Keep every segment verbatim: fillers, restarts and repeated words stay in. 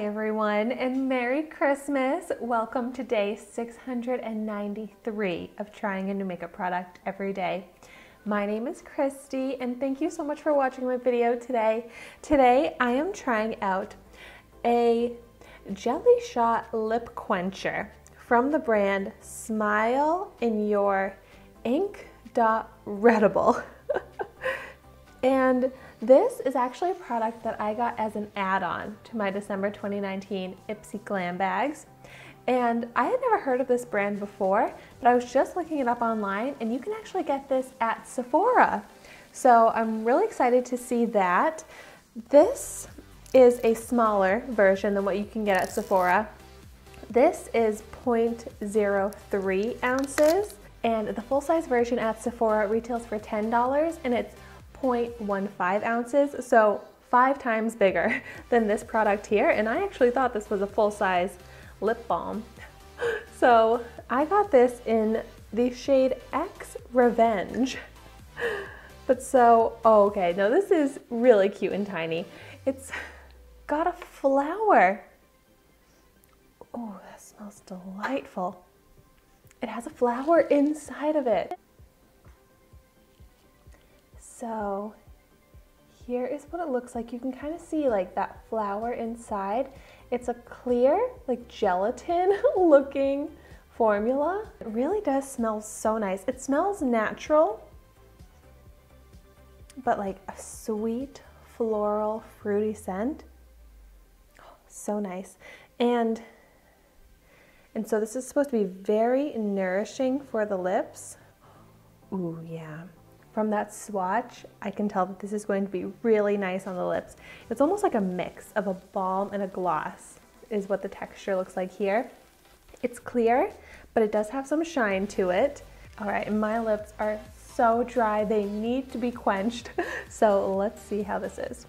Hi everyone, and Merry Christmas. Welcome to day six hundred ninety-three of trying a new makeup product every day. My name is Christy, and thank you so much for watching my video today. Today I am trying out a Jelly Shot Lip Quencher from the brand Smile In Your Ink.Redible. And this is actually a product that I got as an add-on to my December twenty nineteen Ipsy Glam Bags. And I had never heard of this brand before, but I was just looking it up online, and you can actually get this at Sephora. So I'm really excited to see that. This is a smaller version than what you can get at Sephora. This is zero point zero three ounces, and the full-size version at Sephora retails for ten dollars, and it's zero point one five ounces, so five times bigger than this product here, and I actually thought this was a full-size lip balm. So I got this in the shade X Revenge. But so, oh, okay, now this is really cute and tiny. It's got a flower. Oh, that smells delightful. It has a flower inside of it. So here is what it looks like. You can kind of see like that flower inside. It's a clear, like gelatin looking formula. It really does smell so nice. It smells natural, but like a sweet, floral, fruity scent. Oh, so nice. And, and so this is supposed to be very nourishing for the lips. Ooh, yeah. From that swatch, I can tell that this is going to be really nice on the lips. It's almost like a mix of a balm and a gloss is what the texture looks like here. It's clear, but it does have some shine to it. All right, and my lips are so dry, they need to be quenched. So let's see how this is.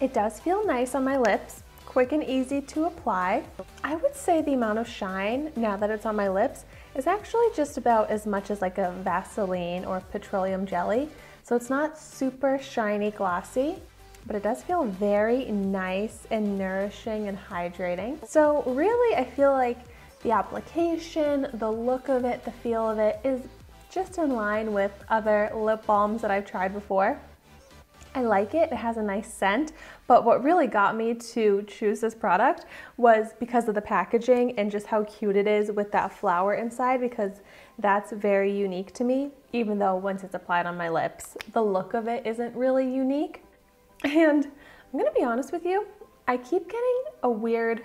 It does feel nice on my lips, quick and easy to apply. I would say the amount of shine, now that it's on my lips, is actually just about as much as like a Vaseline or petroleum jelly. So it's not super shiny glossy, but it does feel very nice and nourishing and hydrating. So really, I feel like the application, the look of it, the feel of it is just in line with other lip balms that I've tried before. I like it, it has a nice scent, but what really got me to choose this product was because of the packaging and just how cute it is with that flower inside, because that's very unique to me, even though once it's applied on my lips, the look of it isn't really unique. And I'm gonna be honest with you, I keep getting a weird,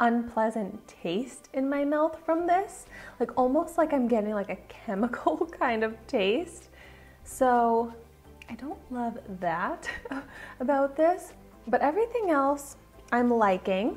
unpleasant taste in my mouth from this, like almost like I'm getting like a chemical kind of taste. So I don't love that about this, but everything else I'm liking.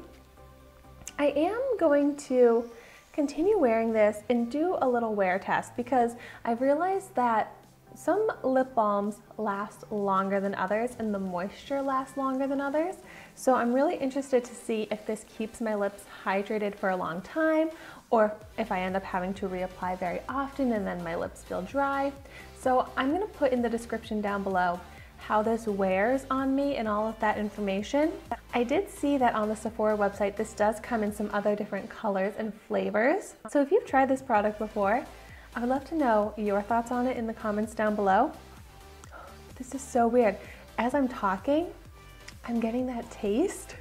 I am going to continue wearing this and do a little wear test, because I've realized that some lip balms last longer than others and the moisture lasts longer than others. So I'm really interested to see if this keeps my lips hydrated for a long time, or if I end up having to reapply very often and then my lips feel dry. So I'm gonna put in the description down below how this wears on me and all of that information. I did see that on the Sephora website, this does come in some other different colors and flavors. So if you've tried this product before, I would love to know your thoughts on it in the comments down below. This is so weird. As I'm talking, I'm getting that taste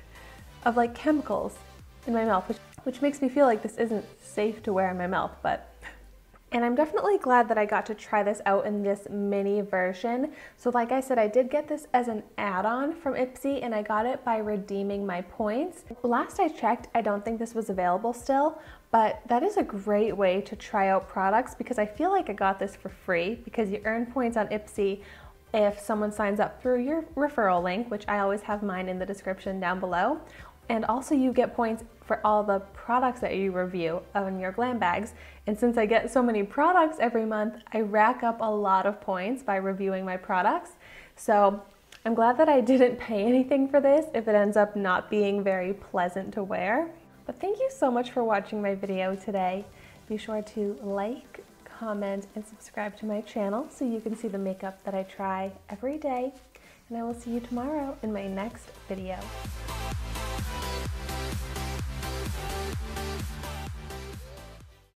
of like chemicals in my mouth, which, which makes me feel like this isn't safe to wear in my mouth, but. And I'm definitely glad that I got to try this out in this mini version. So like I said, I did get this as an add-on from Ipsy, and I got it by redeeming my points. Last I checked, I don't think this was available still, but that is a great way to try out products, because I feel like I got this for free, because you earn points on Ipsy if someone signs up through your referral link, which I always have mine in the description down below. And also you get points for all the products that you review on your glam bags. And since I get so many products every month, I rack up a lot of points by reviewing my products. So I'm glad that I didn't pay anything for this if it ends up not being very pleasant to wear. But thank you so much for watching my video today. Be sure to like, comment, and subscribe to my channel so you can see the makeup that I try every day. And I will see you tomorrow in my next video.